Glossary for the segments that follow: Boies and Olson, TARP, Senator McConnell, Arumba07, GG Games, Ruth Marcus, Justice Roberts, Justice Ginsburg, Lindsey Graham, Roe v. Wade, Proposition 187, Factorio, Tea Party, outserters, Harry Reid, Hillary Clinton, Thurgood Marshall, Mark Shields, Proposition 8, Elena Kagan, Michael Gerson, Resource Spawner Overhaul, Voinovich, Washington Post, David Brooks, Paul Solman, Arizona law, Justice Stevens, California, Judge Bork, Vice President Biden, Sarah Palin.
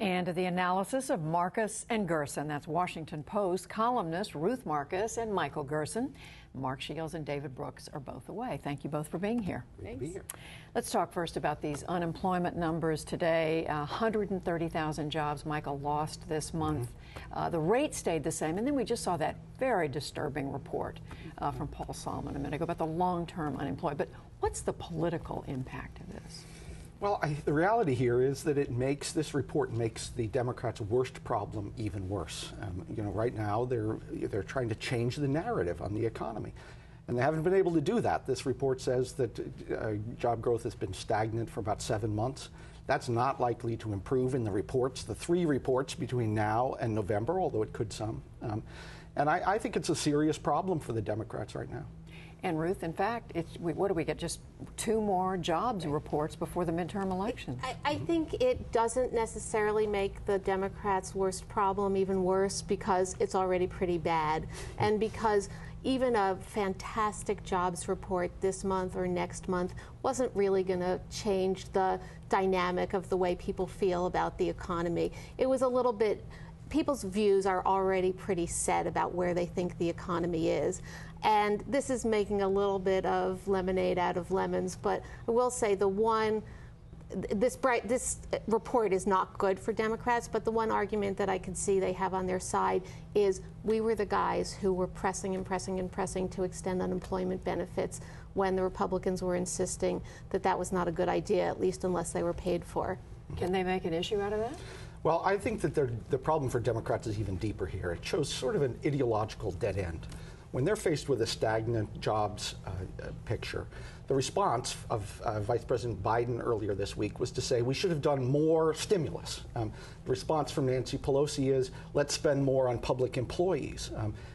And the analysis of Marcus and Gerson. That's Washington Post columnist Ruth Marcus and Michael Gerson. Mark Shields and David Brooks are both away. Thank you both for being here. Great to be here. Let's talk first about these unemployment numbers today. 130,000 jobs Michael lost this month. The rate stayed the same, and then we just saw that very disturbing report from Paul Solman a minute ago about the long-term unemployed. But what's the political impact of this? Well, the reality here is that this report makes the Democrats' worst problem even worse. Right now they're trying to change the narrative on the economy, and they haven't been able to do that. This report says that job growth has been stagnant for about 7 months. That's not likely to improve in the reports, the three reports between now and November, although it could some. And I think it's a serious problem for the Democrats right now. And Ruth, in fact, what do we get? Just two more jobs reports before the midterm elections. I think it doesn't necessarily make the Democrats' worst problem even worse, because it's already pretty bad, and because even a fantastic jobs report this month or next month wasn't really going to change the dynamic of the way people feel about the economy. It was a little bit. People's views are already pretty set about where they think the economy is. And this is making a little bit of lemonade out of lemons. But I will say this report is not good for Democrats, but the one argument that I can see they have on their side is we were the guys who were pressing to extend unemployment benefits when the Republicans were insisting that was not a good idea, at least unless they were paid for. Can they make an issue out of that? Well, I think that the problem for Democrats is even deeper here. It shows sort of an ideological dead end. When they're faced with a stagnant jobs picture, the response of Vice President Biden earlier this week was to say we should have done more stimulus. The response from Nancy Pelosi is let's spend more on public employees.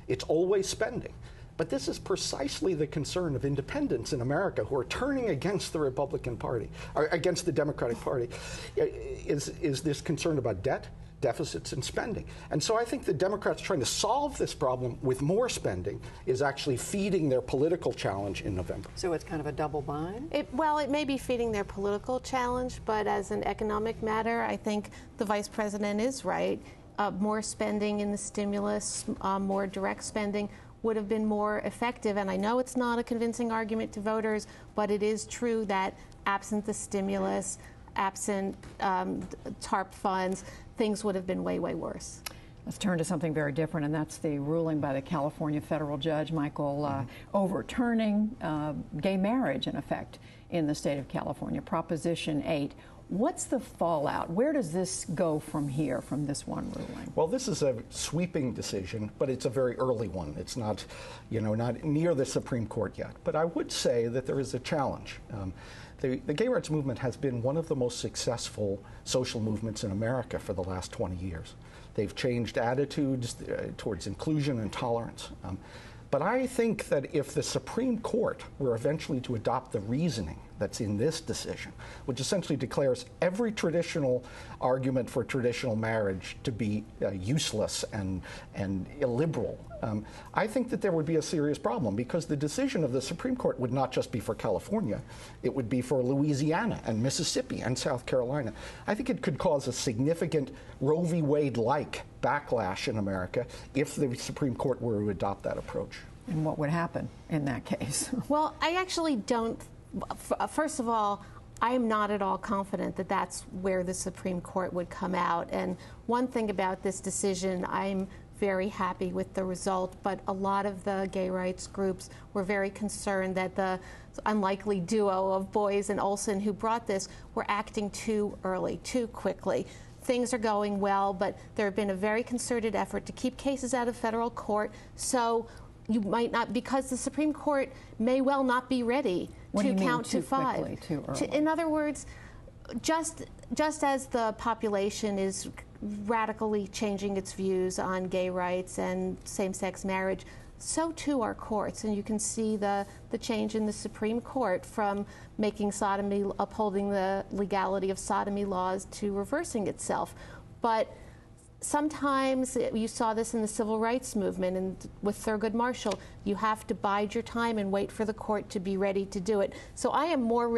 It's always spending. But this is precisely the concern of independents in America who are turning against the Republican Party, or against the Democratic Party, is this concern about debt, deficits, and spending. And so I think the Democrats trying to solve this problem with more spending is actually feeding their political challenge in November. So it's kind of a double bind? Well, it may be feeding their political challenge, but as an economic matter, I think the Vice President is right. More spending in the stimulus, more direct spending, would have been more effective. And I know it's not a convincing argument to voters, but it is true that absent the stimulus, absent TARP funds, things would have been way, way worse. Let's turn to something very different, and that's the ruling by the California federal judge, Michael, overturning gay marriage, in effect, in the state of California, Proposition 8. What's the fallout? Where does this go from here, from this one ruling? Well, this is a sweeping decision, but it's a very early one. It's not, not near the Supreme Court yet. But I would say that there is a challenge. The gay rights movement has been one of the most successful social movements in America for the last 20 years. They've changed attitudes towards inclusion and tolerance. But I think that if the Supreme Court were eventually to adopt the reasoning that's in this decision, which essentially declares every traditional argument for traditional marriage to be useless and illiberal, I think that there would be a serious problem, because the decision of the Supreme Court would not just be for California, it would be for Louisiana and Mississippi and South Carolina. I think it could cause a significant Roe v. Wade-like backlash in America if the Supreme Court were to adopt that approach. And what would happen in that case? Well, I actually don't. First of all, I am not at all confident that that's where the Supreme Court would come out. And one thing about this decision, I'm very happy with the result, but a lot of the gay rights groups were very concerned that the unlikely duo of Boies and Olson who brought this were acting too early, too quickly. Things are going well, but there have been a very concerted effort to keep cases out of federal court. So you might not, because the Supreme Court may well not be ready to count to five. What do you mean too quickly, too early? In other words, just as the population is radically changing its views on gay rights and same-sex marriage, so too are courts, and you can see the change in the Supreme Court from upholding the legality of sodomy laws to reversing itself. But sometimes, you saw this in the civil rights movement and with Thurgood Marshall, you have to bide your time and wait for the court to be ready to do it. So I am more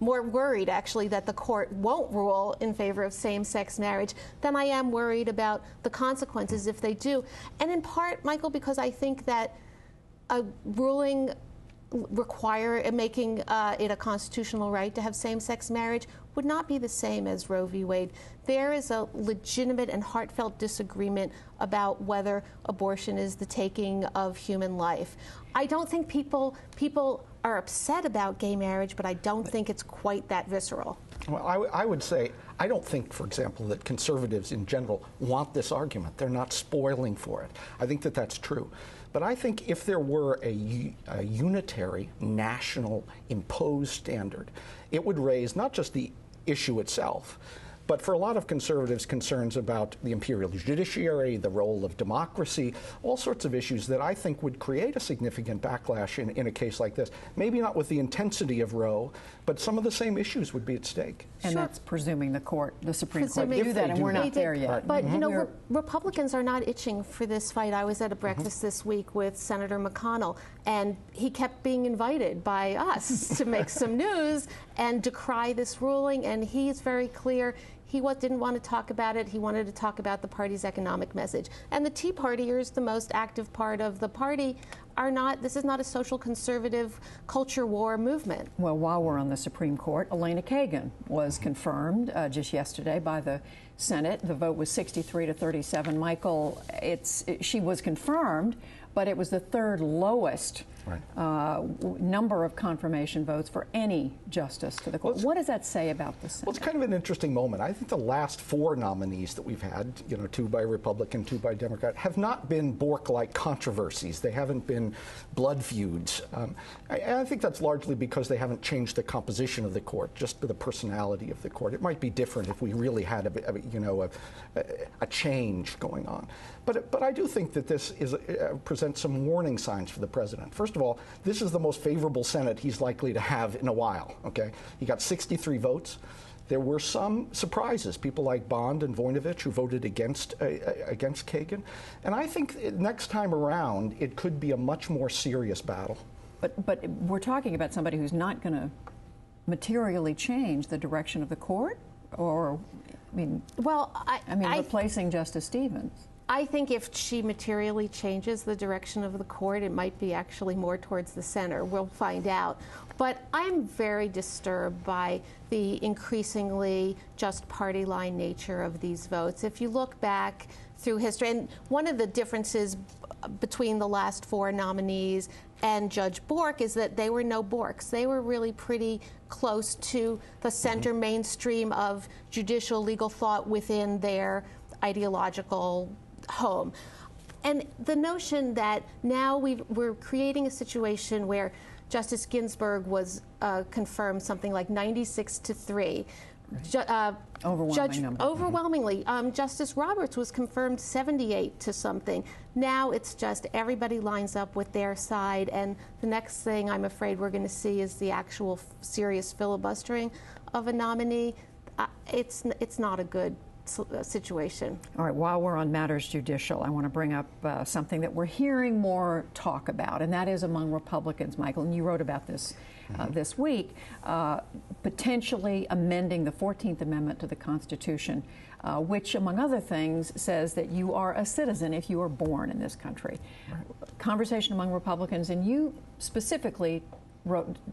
worried actually that the court won't rule in favor of same-sex marriage than I am worried about the consequences if they do. And in part, Michael, because I think that a ruling making it a constitutional right to have same-sex marriage would not be the same as Roe v. Wade. There is a legitimate and heartfelt disagreement about whether abortion is the taking of human life. I don't think people are upset about gay marriage, but I don't think it's quite that visceral. Well, I would say, I don't think, for example, that conservatives in general want this argument. They're not spoiling for it. I think that that's true. But I think if there were a unitary, national, imposed standard, it would raise not just the issue itself, but for a lot of conservatives, concerns about the imperial judiciary, the role of democracy, all sorts of issues that I think would create a significant backlash in a case like this. Maybe not with the intensity of Roe, but some of the same issues would be at stake. And sure, that's presuming the Supreme Court do that, and we're not there yet. But, you know, Republicans are not itching for this fight. I was at a breakfast this week with Senator McConnell, and he kept being invited by us to make some news and decry this ruling, and he's very clear. He didn't want to talk about it. He wanted to talk about the party's economic message. And the Tea Partiers, the most active part of the party, are not. This is not a social conservative culture war movement. Well, while we're on the Supreme Court, Elena Kagan was confirmed just yesterday by the Senate. The vote was 63-37. Michael, she was confirmed, but it was the third lowest number of confirmation votes for any justice to the court. What does that say about the Senate? Well, it's kind of an interesting moment. I think the last four nominees that we've had, you know, two by Republican, two by Democrat, have not been Bork-like controversies. They haven't been blood feuds. I think that's largely because they haven't changed the composition of the court, just the personality of the court. It might be different if we really had a change going on. But I do think that this is presents some warning signs for the president. First of all, this is the most favorable Senate he's likely to have in a while, okay? He got 63 votes. There were some surprises, people like Bond and Voinovich, who voted against Kagan. And I think next time around, it could be a much more serious battle. But we're talking about somebody who's not going to materially change the direction of the court? Or, I mean, replacing Justice Stevens. I think if she materially changes the direction of the court, it might be actually more towards the center. We'll find out. But I'm very disturbed by the increasingly just party line nature of these votes. If you look back through history, and one of the differences between the last four nominees and Judge Bork is that they were no Borks. They were really pretty close to the center mainstream of judicial legal thought within their ideological home. And the notion that now we're creating a situation where Justice Ginsburg was confirmed something like 96-3. Overwhelmingly. Justice Roberts was confirmed 78-something. Now it's just everybody lines up with their side, and the next thing I'm afraid we're going to see is the actual serious filibustering of a nominee. It's not a good situation. All right, while we're on matters judicial, I want to bring up something that we're hearing more talk about, and that is among Republicans, Michael, and you wrote about this this week, potentially amending the 14th Amendment to the Constitution, which, among other things, says that you are a citizen if you are born in this country. Right. Conversation among Republicans, and you specifically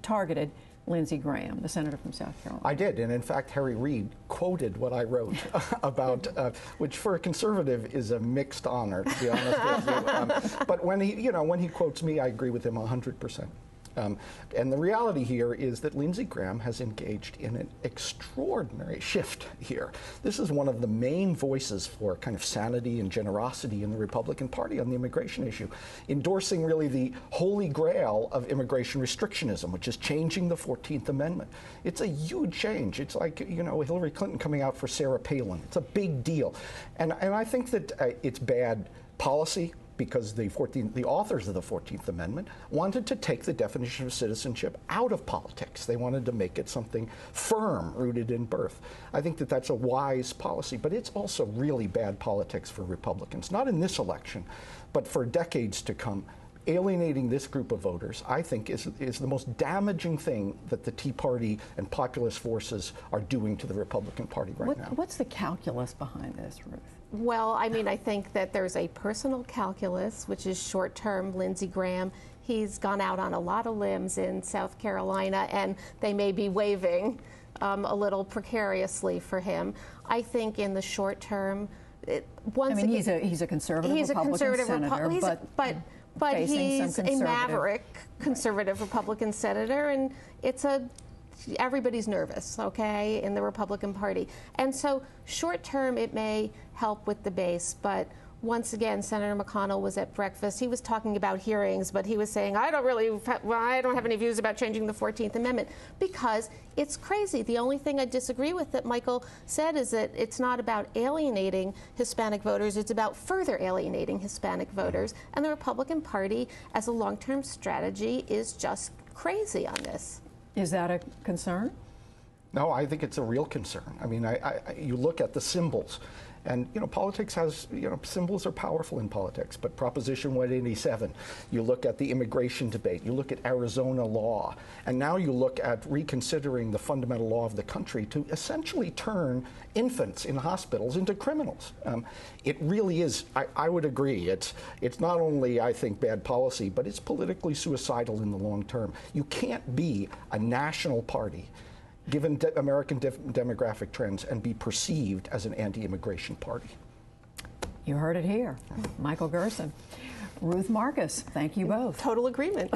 targeted Lindsey Graham, the senator from South Carolina. I did, and in fact, Harry Reid quoted what I wrote about, which for a conservative is a mixed honor, to be honest with you. But when he quotes me, I agree with him 100%. And the reality here is that Lindsey Graham has engaged in an extraordinary shift here. This is one of the main voices for kind of sanity and generosity in the Republican Party on the immigration issue, endorsing really the holy grail of immigration restrictionism, which is changing the 14th Amendment. It's a huge change. It's like, you know, Hillary Clinton coming out for Sarah Palin. It's a big deal. And I think that it's bad policy. because the authors of the 14th Amendment wanted to take the definition of citizenship out of politics. They wanted to make it something firm, rooted in birth. I think that that's a wise policy, but it's also really bad politics for Republicans, not in this election, but for decades to come. Alienating this group of voters, I think, is the most damaging thing that the Tea Party and populist forces are doing to the Republican Party right now. What's the calculus behind this, Ruth? Well, I mean, I think that there's a personal calculus, which is short-term. Lindsey Graham, he's gone out on a lot of limbs in South Carolina, and they may be waving a little precariously for him. I think in the short term, he's a conservative Republican senator, but he's a maverick conservative Republican senator, and everybody's nervous, okay, in the Republican Party. And so short term, it may help with the base, but once again, Senator McConnell was at breakfast. He was talking about hearings, but he was saying, I don't have any views about changing the 14th Amendment, because it's crazy. The only thing I disagree with that Michael said is that it's not about alienating Hispanic voters, it's about further alienating Hispanic voters. And the Republican Party, as a long-term strategy, is just crazy on this. Is that a concern? No, I think it's a real concern. I mean, you look at the symbols. And, you know, politics has, you know, symbols are powerful in politics, but Proposition 187, you look at the immigration debate, you look at Arizona law, and now you look at reconsidering the fundamental law of the country to essentially turn infants in hospitals into criminals. It really is, I would agree, it's not only, I think, bad policy, but it's politically suicidal in the long term. You can't be a national party given American demographic trends and be perceived as an anti-immigration party. You heard it here. Michael Gerson, Ruth Marcus, thank you both. Total agreement.